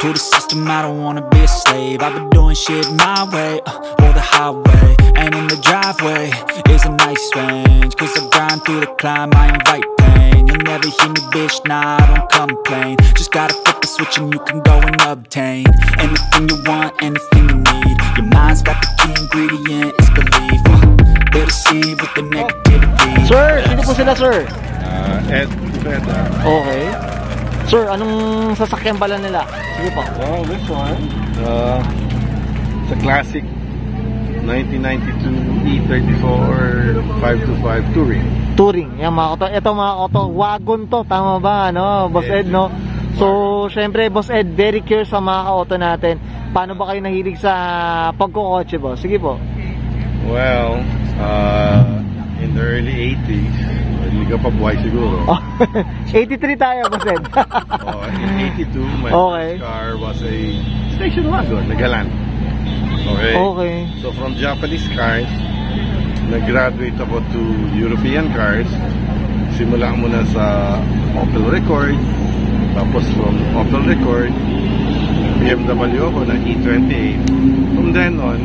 To the system, I don't wanna be a slave. I've been doing shit my way, or the highway. And in the driveway is a nice range. Cause I grind through the climb, I invite pain. You'll never hear me, bitch, nah, I don't complain. Just gotta flip the switch and you can go and obtain anything you want, anything you need. Your mind's got the key ingredient, it's belief. They deceive with the negativity. Sir, sino po sila, sir? Ed. Okay. Sir, anong sasakyan pala nila? Sige pa. Well, this one, it's a classic 1992 E34 525 Touring. Touring, yan mga auto. Ito mga auto, wagon to, tama ba, no? Boss Ed, no? So, syempre, Boss Ed, very curious sa mga auto natin. Paano ba kayo nahilig sa pagkukotse, boss? Sige po. Well, in the early 80s, hindi ka pa buhay siguro. 83 tayo, Boss Ed. In 82, my first car was a station wagon, nagalan. Okay. So from Japanese cars, nag-graduate ako to European cars. Simula muna sa Opel Record. Tapos from Opel Record, BMW ako na E28. From then on,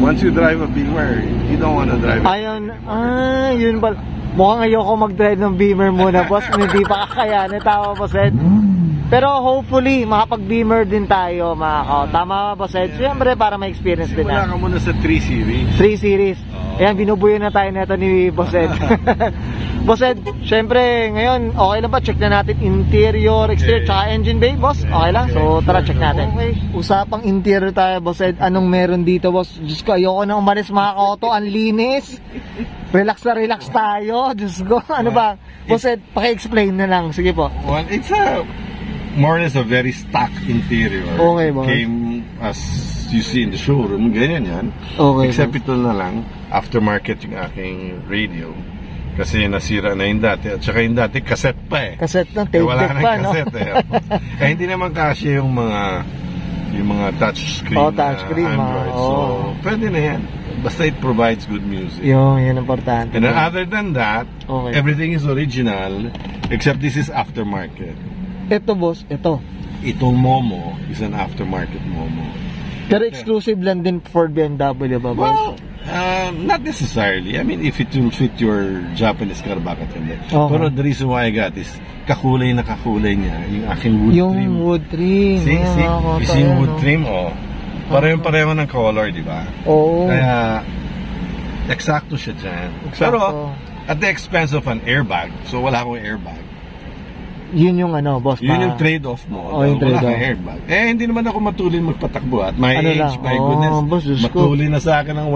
once you drive a Beamer, you don't wanna drive. Ayun, yun pala. Mukhang ayoko mag-drive ng Beamer muna, boss. Hindi pa kakayanin, tama, Boss Ed. Pero hopefully, makapag-Beamer din tayo, mga kao. Tama, Boss Ed? Siyempre, para ma-experience din na. Simula ka muna sa 3 series. 3 series. Ayan, binubuyo na tayo neto ni Boss Ed. Boss Ed, siyempre, ngayon, okay lang ba? Check na natin interior, exterior, tsaka engine bay, boss? Okay lang? So, tara, check natin. Usapang interior tayo, Boss Ed. Anong meron dito, boss? Diyos ko, ayoko na umalis, mga kao to. Ang linis. Relax na relax tayo, Diyos ko. Ano ba? Boss Ed, paki-explain na lang. Sige po. Well, it's a, more or less a very stock interior. Okay, boss. Came as you see in the showroom, ganyan yan. Okay. Except ito na lang, aftermarket yung aking radio. Kasi nasira na yung dati. At saka yung dati, cassette pa eh. Cassette na, tape pa, no? Wala na cassette eh. Kaya hindi naman kasi yung mga touchscreen Android. So, pwede na yan. Basta it provides good music. Yun importante. And then other than that, everything is original except this is aftermarket. Ito, boss, ito. Itong Momo is an aftermarket Momo. Pero exclusive lang din for BMW, ba, boss? Well, not necessarily. I mean, if it will fit your Japanese car, bakit hindi? Pero the reason why I got is kakulay na kakulay niya. Yung aking wood trim. Yung wood trim. See, yung wood trim, Pareho ng color, di ba? Oo. Kaya, eksakto siya dyan. Pero, at the expense of an airbag. So, wala akong airbag. Yun yung ano, boss. Yun yung trade-off mo. Wala kang airbag. Eh, hindi naman ako matulin magpatakbo. At my age, my goodness, matulin na sa akin ng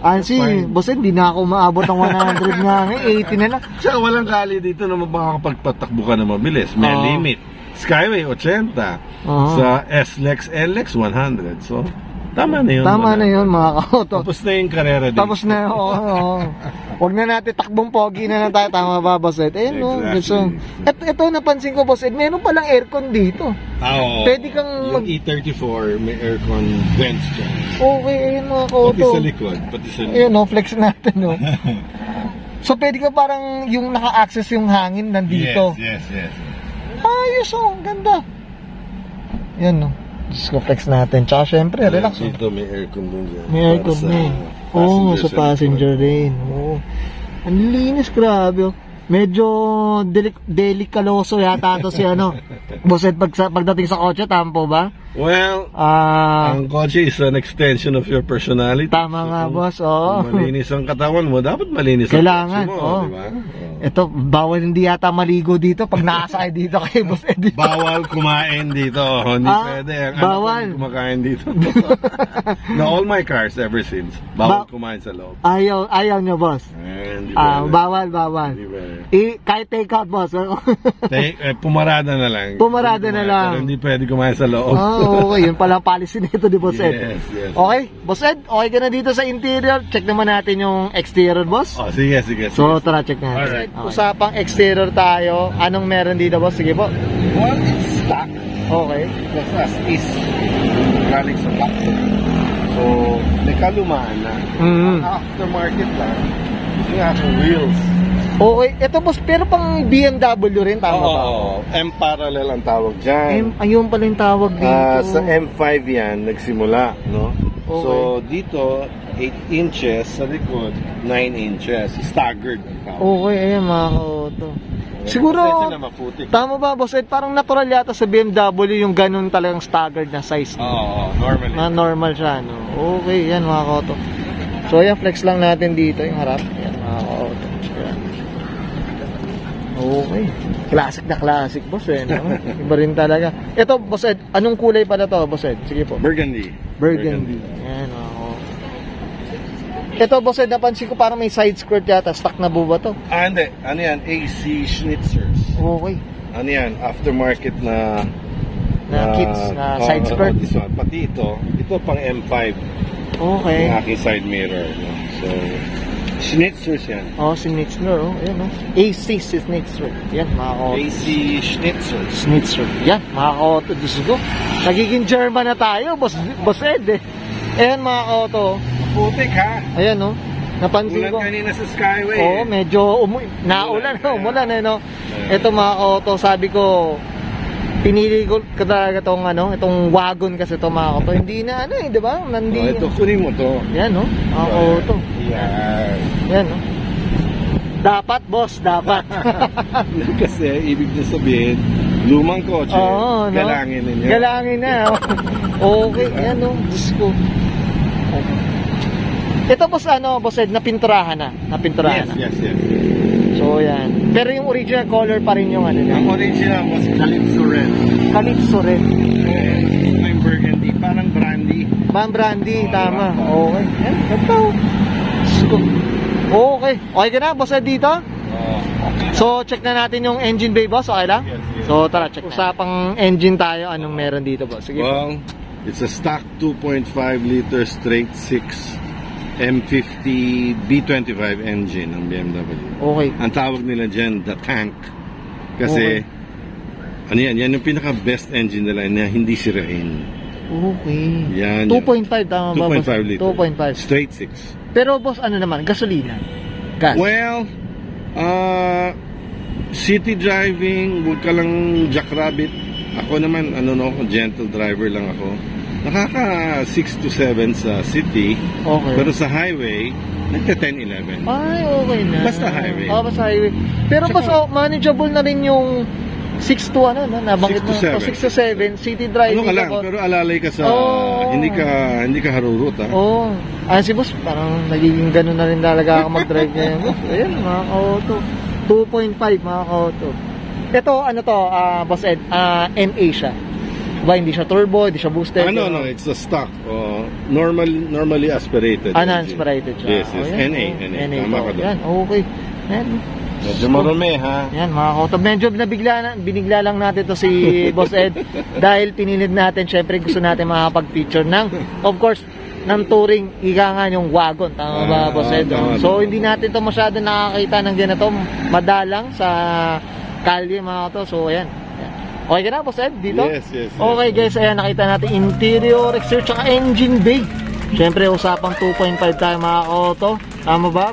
100. 100. Ansi, boss, hindi na ako maabot ng 100 nga. 80 na lang. Tsaka, walang kali dito na makakapagpatakbo ka na mabilis. May limit. Skyway 80, sa S-Lex, LX 100. So, tama na yun mga ka-auto. Tapos na yung karera din. Tapos na, Huwag na natin takbong pogi na tayo. Tama ba, Boss Ed? Exactly. At ito, napansin ko, Boss Ed, meron palang aircon dito. Pwede kang yung E34, may aircon vents dyan. Okay, ayun mga ka-auto. Pati sa likod. Ayun, flex natin, So, pwede ka parang yung naka-access yung hangin nandito. Yes. Ayos ganda. Yan Just flex natin. Tsaka syempre, relax. Dito may aircon din dyan. May aircon din. Sa passenger lane. Ang linis, grabe. Medyo delikaloso yata ito si ano. Boss Ed, pagdating sa kotse, tampo ba? Well, ang kotse is an extension of your personality. Tama nga, boss. Kung malinis ang katawan mo, dapat malinis ang kotse mo. Kailangan. Ito, bawal hindi yata maligo dito pag nakasakay dito kay Boss Eddie. Bawal kumain dito. Hindi pwede. Bawal kumakain dito. No, all my cars ever since, bawal kumain sa loob. Ayaw, ayaw nyo, boss. Bawal, bawal. Kahit take out, boss. Pumarada na lang. Pumarada na lang. Pero hindi pwede kumain sa loob. Okay, yun pala ang policy nito ni Boss Ed. Yes, yes. Okay, Boss Ed, okay ka na dito sa interior. Check naman natin yung exterior, boss. Oh, sige, sige. So, tara, check natin. Alright. Okay. Usapang exterior tayo. Anong meron dito, boss? Sige po. Well, it's stock. Okay. That's as is. Galing sa factory. So, nakalumaan na. Aftermarket lang. Yung ako wheels. Okay. Ito, boss, pero pang BMW rin, tama ba? Oo. M-parallel ang tawag dyan. Ayun pala yung tawag dito. Sa M5 yan, nagsimula, no? Okay. So, dito, 8 inches sa likod, 9 inches. Staggered. Okay, ayan mga ka-auto. Siguro, tama ba, boss Ed? Parang natural yata sa BMW yung ganun talagang staggered na size. Oo, normal. Na normal siya, no? Okay, yan mga ka-auto. So, ayan, flex lang natin dito yung harap. Ayan mga ka-auto. Okay. Classic na classic, boss Ed. No? Iba rin talaga. Ito, boss Ed, anong kulay pala to, boss Ed? Sige po. Burgundy. Burgundy. Ayan, mga ka-auto. Ito, boss Ed, napansin ko parang may side skirt yata. Stock na buba to? Ah, hindi. Ano yan? AC Schnitzers. Okay. Ano yan? Aftermarket na... na kits, na side skirt. Pati ito. Ito pang M5. Okay. Yung aking side mirror. So, Schnitzers yan. Oh, Schnitzer. Oh, ayan, oh. AC Schnitzer. Yan, mga ka-auto. AC Schnitzer. Schnitzer. Yan, mga ka-auto. Diyos ko. Nagiging German na tayo, boss Ed, eh. Ayan, mga ka-auto. Putik, ha? Ayan, no? Napansin ko. Ulan kanina sa Skyway. Oo, medyo naulan, no? Umulan, eh, no? Ito, mga ka-auto, sabi ko, pinili ko talaga itong, ano, itong wagon kasi ito, mga ka-auto. Hindi na, ano, eh, di ba? Nandito. Ito, kunin mo ito. Ayan, no? Mga ka-auto. Ayan. Ayan, no? Dapat, boss, dapat. Kasi, ibig na sabihin, lumang kotse, galangin ninyo. Galangin na, okay, ayan, no? Diyos ko. Okay. Ito, boss, ano, boss Ed, napinturahan na. Napinturahan, yes, na. Yes, yes, yes. So, yan. Pero yung original color pa rin yung ano. Ang original was Calypso Red. Calypso Red. It's my burgundy. Parang brandy. Parang brandy, tama. Okay. Yan, ito. Okay. Okay ka na, boss Ed, dito? So, check na natin yung engine bay, boss. Okay lang? Yes, yes. So, tara, check na. Usapang engine tayo. Anong meron dito, boss? Sige. Well, it's a stock 2.5 liter straight 6. M50B25 engine ng BMW. Okay. Ang tawag nila dyan, the tank. Kasi, okay, ano yan, yan yung pinaka-best engine nila na hindi sirain. Okay. Yan. 2.5, tama ba? 2.5 liter. 2.5. Straight 6. Pero boss, ano naman, gasolina? Gas? Well, city driving, huwag ka lang jackrabbit. Ako naman, ano no, gentle driver lang ako. Nakaka 6 to 7 sa city, okay, pero sa highway, nagka 10-11. Ay, okay na. Basta highway. Oh, basta highway. Pero saka, mas manageable na rin yung 6 to ano, nabanggit mo. 6 to 7, city driving. Ano ka lang, pero alalay ka sa, hindi ka harurot, ha? Oo. Oh. Ah, si boss, parang nagiging ganun na rin talaga ako mag-drive ngayon. Ayun, mga ka-auto. 2.5, mga ka-auto. Ito, ano to, boss Ed, NA siya. Ba, hindi siya turbo, hindi siya boosted. Ano, no, it's a stock. Normally aspirated. Aspirated siya. Yes, yes. NA. Tama ka doon. Yan, okay. Yan. Medyo marumi, ha? Yan, mga ka-auto. Medyo binigla lang natin to si Boss Ed. Dahil pinilit natin, syempre gusto natin makapag-feature ng, of course, ng touring, ika nga yung wagon. Tama ba, Boss Ed? So, hindi natin to masyado nakakita ng ganito. Madalang sa kalye, mga ka-auto. So, ayan. Okay ka na, Boss Ed, dito? Yes, yes, yes. Okay guys, ayan, nakita natin interior, exterior, tsaka engine bay. Siyempre, usapang 2.5 tayo mga auto. Tama ba,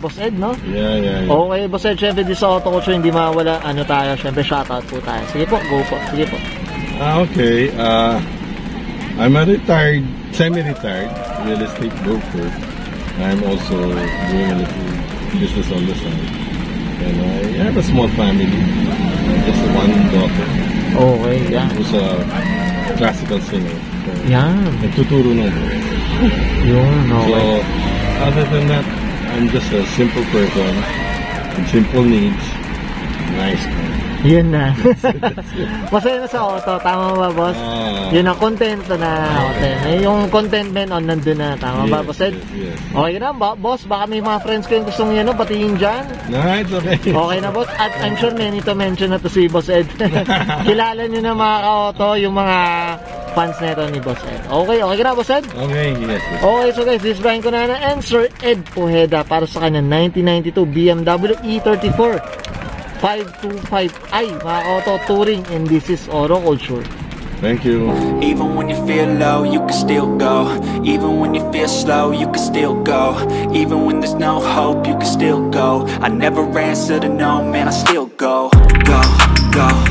Boss Ed, no? Yeah. Okay, Boss Ed, siyempre, di sa OTOculture, hindi mawala, ano tayo, siyempre, shoutout po tayo. Sige po, go po, sige po. Okay, I'm a retired, semi-retired real estate broker. I'm also doing a little business on the side. And I have a small family, just one daughter. Okay, yeah. Who's a classical singer. So yeah. Nagtuturo na ako. Yun, okay. So, other than that, I'm just a simple person Simple needs. Nice car. Yun na. Masaya na sa auto. Tama ba, boss? Ah. Yun ang content na auto. Yung contentment on nandun na. Tama ba, boss? Yes. Okay na, boss. Baka may mga friends ko yung gustong yun, patingin dyan. Alright, okay. Okay na, boss. At I'm sure many to mention na to si Boss Ed. Kilala nyo na mga ka-auto, yung mga fans na ito ni Boss Ed. Okay, okay na, Boss Ed? Okay, yes. Okay, so guys, this is Brian Cunana and Sir Ed Ojeda para sa kanya 1992 BMW E34. 525i, mga auto touring, and this is OTOculture. Thank you. Even when you feel low, you can still go. Even when you feel slow, you can still go. Even when there's no hope, you can still go. I never answer to no, man, I still go. Go, go.